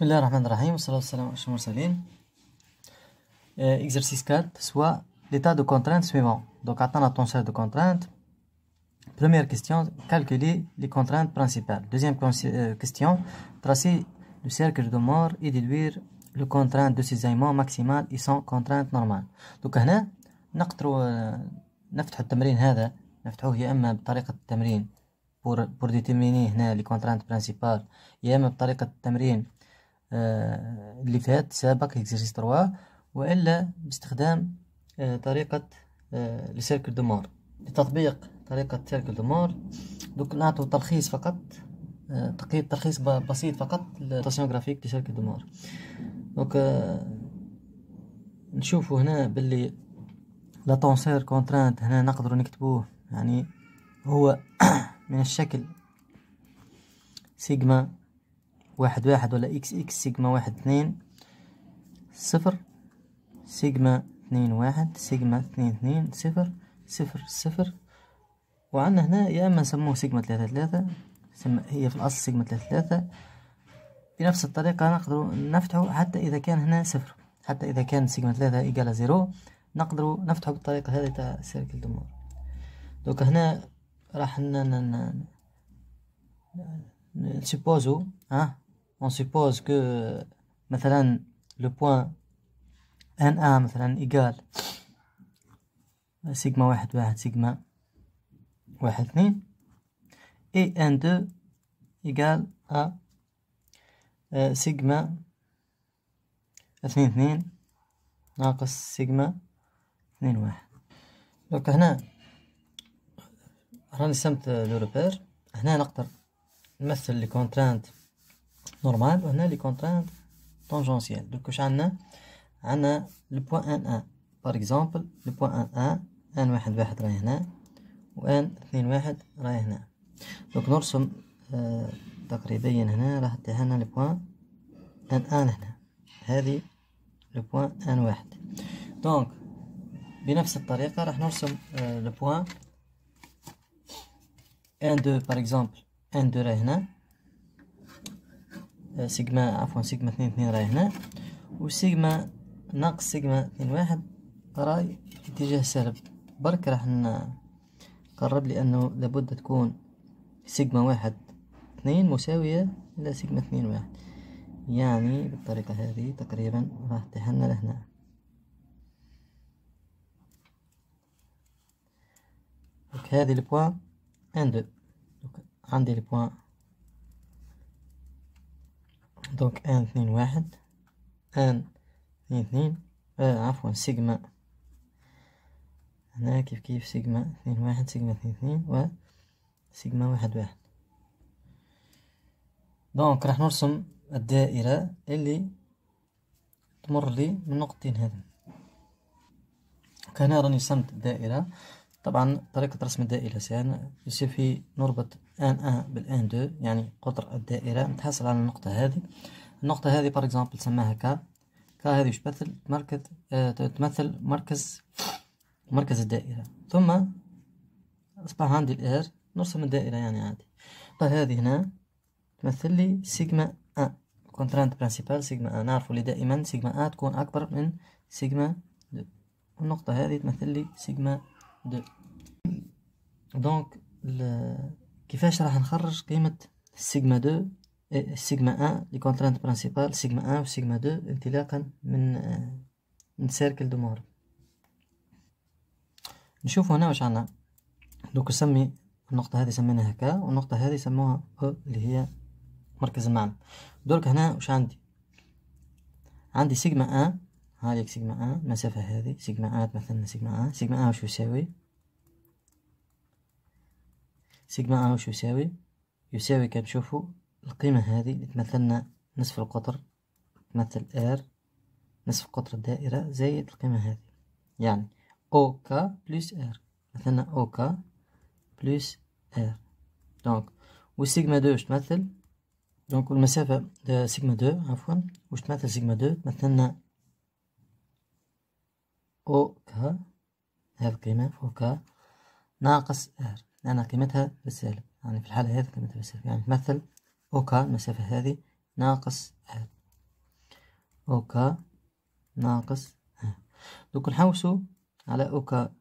بسم الله الرحمن الرحيم والصلاة والسلام على المرسلين. Exercice 4, soit l'état de contrainte suivant. Donc, atteindre ton seuil de contrainte. Première question, calculer les contraintes principales. Deuxième question, tracer le cercle de Mohr et déduire le contrainte de cisaillement maximal et sans contrainte normale. Donc هنا نقدروا نفتحوا التمرين هذا، نفتحوه يا اما بطريقة التمرين pour déterminer هنا les contraintes principales، يا اما بطريقة التمرين اللي فات سابق exercice 3، والا باستخدام طريقة le cercle de Mohr. لتطبيق طريقة cercle de Mohr دوك نعطوا تلخيص فقط، تلخيص بسيط فقط للرسم جرافيك لسيركل دو مور. دونك نشوفوا هنا باللي لا تونسير كونترانت هنا نقدروا نكتبوه، يعني هو من الشكل سيجما 1 1 ولا اكس اكس سيجما 1 2 0 سيجما 2 1 سيجما 2 2 0 0 0. وعندنا هنا يا اما نسموه سيجما 3 3، هي في الأصل سيجما 3 3. بنفس الطريقة نقدر نفتحه حتى إذا كان هنا 0، حتى إذا كان سيجما 3 إيجال 0 نقدر نفتحه بالطريقة هذه تاع سيركل دو مور. دوك هنا راح نسبوزو نسبوز كو مثلا لو بوان ان ا مثلا إيجال سيجما 1 1 سيجما 1 2 et N2 égale à sigma 2 2 ناقص sigma 2 1. دونك هنا راني سمت لو ريبير، هنا نقدر نمثل لي كونترانت نورمال وهنا لي كونترانت تونجونسيال. دوك واش عندنا؟ عندنا لو بوان ان ان باغ اكزومبل، لو بوان ان ان ان 1 1 راهي هنا وان 2 1 راهي هنا. دونك نرسم تقريبيا هنا راح تهنا لو بوان ان ان هنا، هذه لو بوان ان 1. دونك بنفس الطريقه راح نرسم لو بوان ان 2 باغ اكزومبل، ان 2 راه هنا، سيجما عفوا سيجما 2 2 راه هنا، وسيجما ناقص سيجما 2 1 راهي اتجاه سالب. برك راح نقرب لانه لابد تكون سيجما 1 2 مساوية إلى سيجما 2 1، يعني بالطريقة هذه تقريبا راح تحلنا لهنا. هذه البوان ان دو، عندي البوان دوك ان 2 1 ان 2 2 عفوا سيجما هنا كيف كيف سيجما 2 1 سيجما 2 2 و سيجما 1 1. دونك راح نرسم الدائرة اللي تمر لي من نقطتين هذين. هنا راني رسمت الدائرة. طبعا طريقة رسم الدائرة سهلة، يكفي نربط ان ان بالان دو، يعني قطر الدائرة نتحصل على النقطة هذه. النقطة هذه باغ اكزومبل نسماها كا، كا هذه واش تمثل؟ تمثل مركز الدائرة. ثم اصبح عندي الار، نرسم الدائرة يعني عادي. فهذه هنا تمثل لي سيجما أ، كونترانت برانسيبال سيجما أ، نعرفوا اللي دائما سيجما أ تكون أكبر من سيجما دو، والنقطة هذه تمثل لي سيجما دو. دونك كيفاش راح نخرج قيمة سيجما دو سيجما أ لي كونترانت برانسيبال سيجما أ و سيجما دو انطلاقا من سيركل دو مور. نشوفوا هنا واش عندنا. دوك نسمي النقطة هذه سميناها كا، والنقطة هذه سموها أو اللي هي مركز المعنى. درك هنا واش عندي؟ عندي سيجما أ، هاذيك سيجما أ، المسافة هذه سيجما أ تمثلنا سيجما أ، سيجما أ واش يساوي؟ سيجما أ واش يساوي؟ يساوي كنشوفو القيمة هذه اللي تمثلنا نصف القطر، تمثل ار نصف قطر الدائرة زائد القيمة هذه، يعني أو كا بلس ار، مثلنا أو كا بلس ار. دونك والسيجما دو واش تمثل؟ دونك المسافة سيجما دو عفوا واش تمثل سيجما دو؟ تمثلنا او كا، هذه القيمة او كا ناقص ار، لأن قيمتها بالسالب، يعني في الحالة هذه قيمتها بالسالب، يعني تمثل او كا المسافة هذه ناقص ار. أوكا ناقص ها. دوك نحوسو على أوكا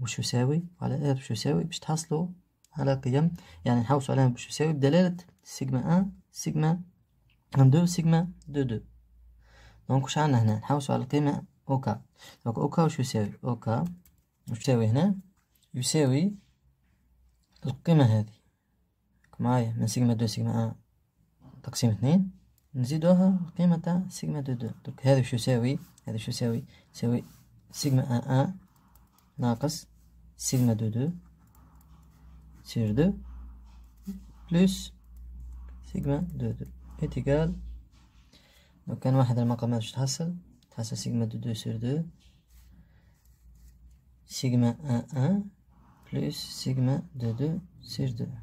وش يساوي وعلى إف شو يساوي باش تحصلوا على قيم، يعني نحوسو عليهم باش يساوي بدلالة سيجما أن سيجما أن دو سيجما دو دو. دونك واش عندنا هنا؟ نحوسو على القيمة أوكا. دونك أوكا وش يساوي؟ أوكا وش يساوي هنا؟ يساوي القيمة هذه معايا من سيجما دو سيجما أن تقسيم 2 نزيدوها القيمة تاع سيجما دو دو. دونك هذا شو يساوي؟ هذا شو يساوي؟ يساوي سيجما أن أن ناقص سيجما دو دو sur 2 plus سيجما دو دو إتيكال. لو كان واحد المقامات باش تحصل سيجما دو دو sur 2 سيجما أن أن plus سيجما دو دو sur 2.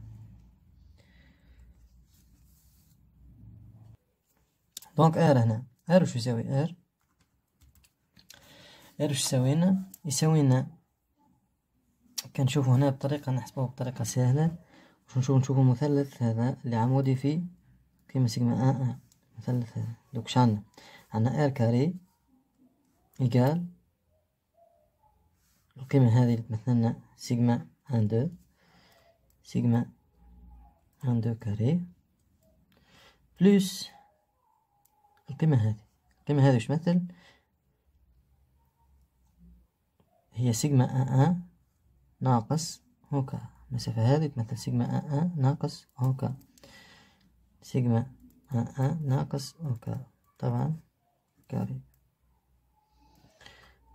دونك ار هنا ار واش يساوي؟ ار واش يساوي لنا؟ يساوي لنا كنشوفو هنا بطريقه نحسبوها بطريقه سهله باش نشوفو مثلث هذا اللي عمودي في قيمه سيجما ان مثلث هذا. دوك واش عندنا ار كاري ايكال القيمه هذه اللي تمثلنا سيجما ان دو سيجما ان دو كاري بلس القيمة هذه. القيمة هذه واش تمثل؟ هي سيجما أ ناقص هوكا. المسافة هذه تمثل سيجما أ ناقص هوكا، سيجما أ ناقص هوكا طبعا كاري.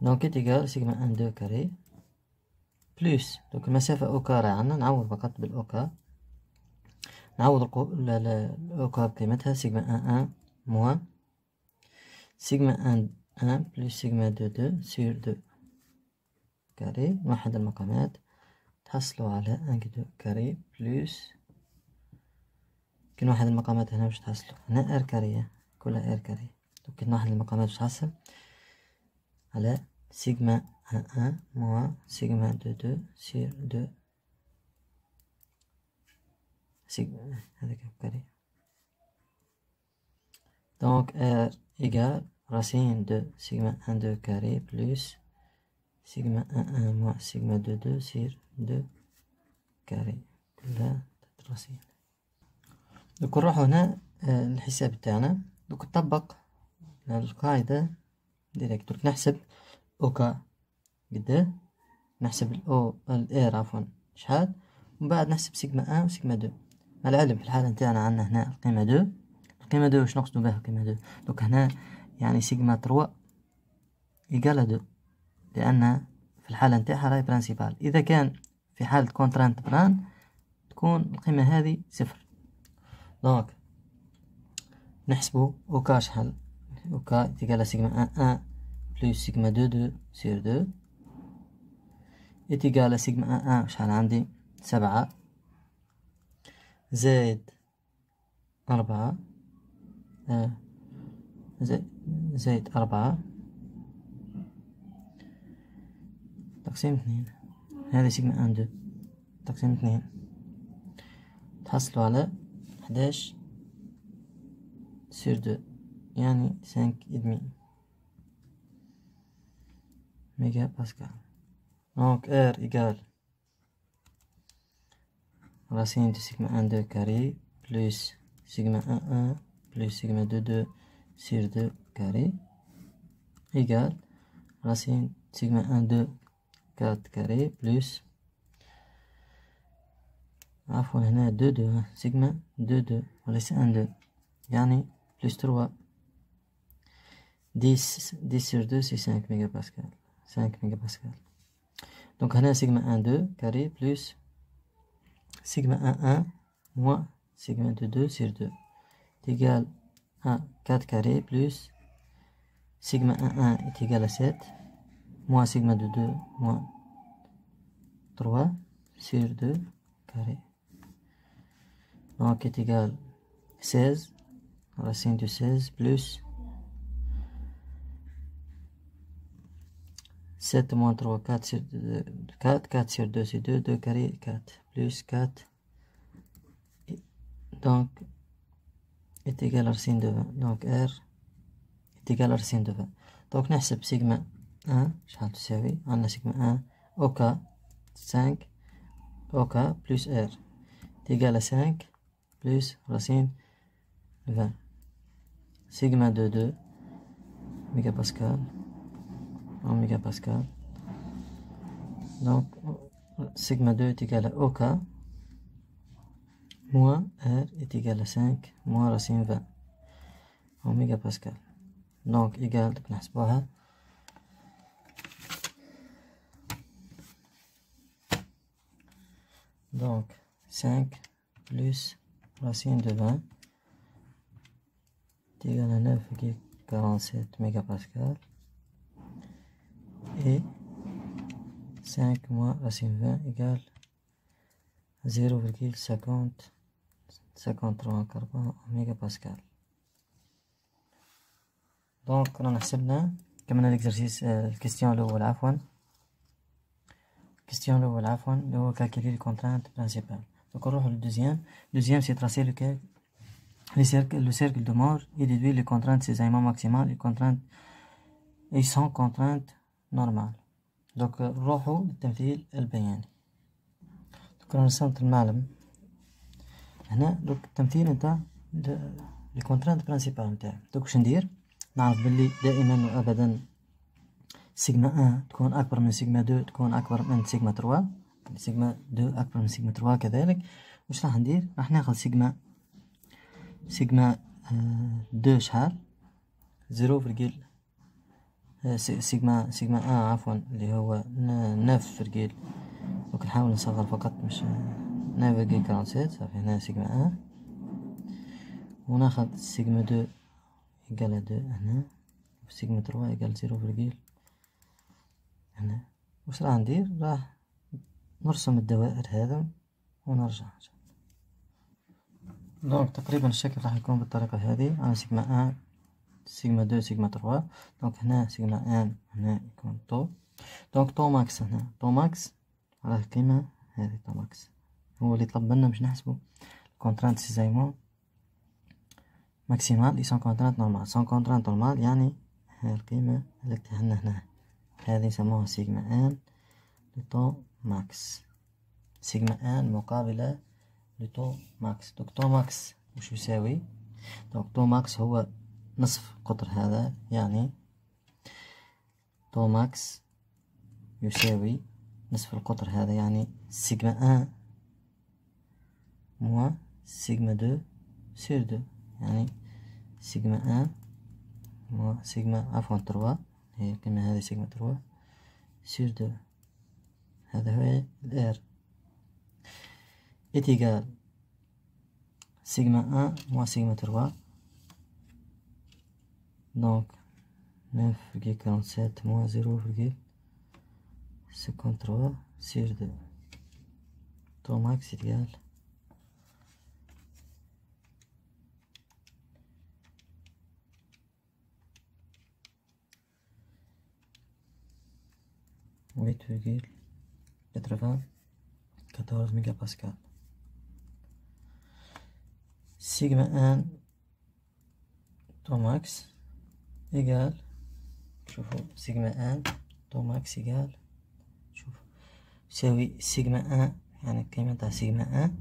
دونك إيكال سيجما أن دو كاري بلس. دونك المسافة أوكا راه عندنا، نعوض فقط بالأوكا، نعوض الأوكا بقيمتها سيجما أ موان سيجما ان ان بلس سيجما دو دو سير دو كاري. واحد المقامات تحصلوا على ان دو كاري بلس، كاين واحد المقامات هنا باش تحصلوا هنا ار كاريه كلها ار كاري. دونك كاين واحد المقامات باش تحصل على سيجما ان ان موان سيجما دو دو سير دو سيجما هذاك كاري. دونك ار égale racine de sigma 1 2 carré plus sigma 1 1 moins sigma 2 2 sur 2 carré. كلها تحت راسين. دوك نروحو هنا الحساب تاعنا. دوك نطبق القاعدة ديريكت. دوك نحسب اوكا قداه، نحسب الاو الار عفوا شحال، ومن بعد نحسب سيجما 1 وسيجما 2. مع العلم في الحالة تاعنا عندنا هنا القيمة 2. القيمة دو واش نقصدو بها القيمة دو؟ دوك هنا يعني سيجما تروا إيكالا دو، لأن في الحالة نتاعها راهي برانسيبال. إذا كان في حالة كونترانت بران تكون القيمة هذه صفر. دونك نحسبو أوكا شحال؟ أوكا إيكالا سيجما أن أن بلوس سيجما دو دو سير دو إيكالا سيجما أن أن شحال عندي؟ 7 زائد 4 زائد 4 تقسيم 2. هذه سيجما ان دو تقسيم 2 تحصلوا على 11 سير 2 يعني 5.5 ميجا باسكال. دونك ار ايكال راسين دو سيجما ان دو كاري بلس سيجما ان ان plus sigma 2 2 sur 2 carré égale racine sigma 1 2 4 carré plus عفوا هنا 2 2 sigma 2 2 وليس 1 2 يعني plus 3 10 sur 2 c'est 5 mégapascal 5 mégapascal. Donc هنا sigma 1 2 carré plus sigma 1 1 moins sigma 2 2 sur 2 égale à 4 carré plus sigma 1 1 est égal à 7 moins sigma 2 2 moins 3 sur 2 carré. Donc est égal 16 racine de 16 plus 7 moins 3 4 sur 2 4 4 sur 2 c'est 2 2 carré 4 plus 4 et donc est égal à racine de 20. Donc R دقال راسين دفا. دونك نحسب سيجما أن شحال تساوي؟ عندنا سيجما أن أوكا 5 أوكا بلس إر دقال 5 بلس راسين دفا. سيجما دو دو ميجا باسكال أو ميجا باسكال. دونك سيجما دو est égal à أوكا moins R est égal à 5 moins racine 20 en mégapascal. Donc égal de نحسبوها donc 5 plus racine de 20 est égal à 9,47 mégapascal et 5 moins racine 20 égale 0,50 53 كربون ميجا باسكال. دونك رانا حسبنا كملنا ليكزارسيس الكيستيون الاول عفوا الكيستيون الاول عفوا اللي هو كالكيلي الكونترانت برانسيبال. دونك نروحو للدوزيام. دوزيام سي تراسي لوكال لو سيركل دو مور اي ديدوي لي كونترانت سيزايمون ماكسيمال لي كونترانت اي سون كونترانت نورمال. دونك نروحو للتمثيل البياني. دونك رانا رسمت المعلم هنا دوك التمثيل نتاع لي كونترانت برانسيبال نتاعي. دوك واش ندير؟ نعرف بلي دائما وابدا سيجما 1 تكون اكبر من سيجما 2 تكون اكبر من سيجما 3 سيجما 2 اكبر من سيجما 3 كذلك. واش راح ندير؟ راح ناخذ سيجما 2 شحال 0 فرقيل سيجما 1 عفوا اللي هو 9 فرقيل. دوك نحاول نصغر فقط مش 9,47 صافي. هنا سيجما أن وناخد سيجما دو إيكالا دو هنا وسيجما تروا إيكال زيرو فالكيل هنا. واش راح ندير؟ راح نرسم الدوائر هذا ونرجع. دونك تقريبا الشكل راح يكون بالطريقة هذه. أنا سيجما أن سيجما دو سيجما تروا. دونك هنا سيجما أن هنا يكون طو. دونك طو ماكس هنا طو ماكس راه كيما هذه طو ماكس هو اللي طلب منا باش نحسبو كونترانت سيزايمون ماكسيمال لي سون كونترانت نورمال. سون كونترانت نورمال يعني هاي القيمة اللي كتهنا هنا هذه نسموها سيجما ان لطو ماكس. سيجما ان مقابلة لطو ماكس. دوك طو ماكس وش يساوي؟ دوك طو ماكس هو نصف قطر هذا يعني طو ماكس يساوي نصف القطر هذا يعني سيجما ان moins sigma 2 sur 2 يعني sigma 1 moins sigma عفوا 3 هي القيمة هذه sigma 3 sur 2 هذا هو ال R est égal sigma 1 moins sigma 3 donc 9,47 moins 0,53 sur 2 ton max est égal ويت فيرجيل 94 ميجا باسكال. سيجما ان تو ماكس إيجال شوفوا سيجما ان تو ماكس إيجال شوف يساوي سيجما ان يعني القيمة تاع سيجما ان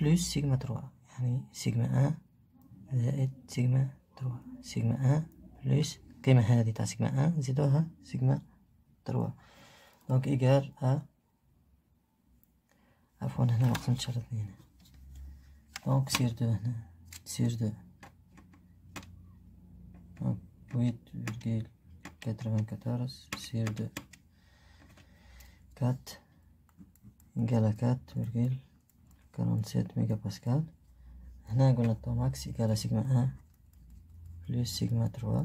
بلس سيجما تروا يعني سيجما ان زائد سيجما تروا. سيجما ان بلس القيمة هذه تاع سيجما ان نزيدوها سيجما تروا. دونك إيكال أ عفوا هنا مقسمتش على اثنين. دونك سير دو هنا سير دو دونك ويت فيرجيل 94 سير دو كات إيكال أ 4,47 ميجا باسكال. هنا قلنا طو ماكس إيكال سيجما ان بلس سيجما تروا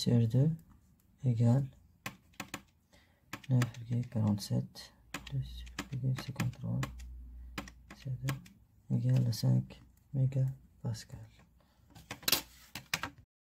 sur 2 égale 9,47 plus 53 sur 2 égale 5 mégapascal.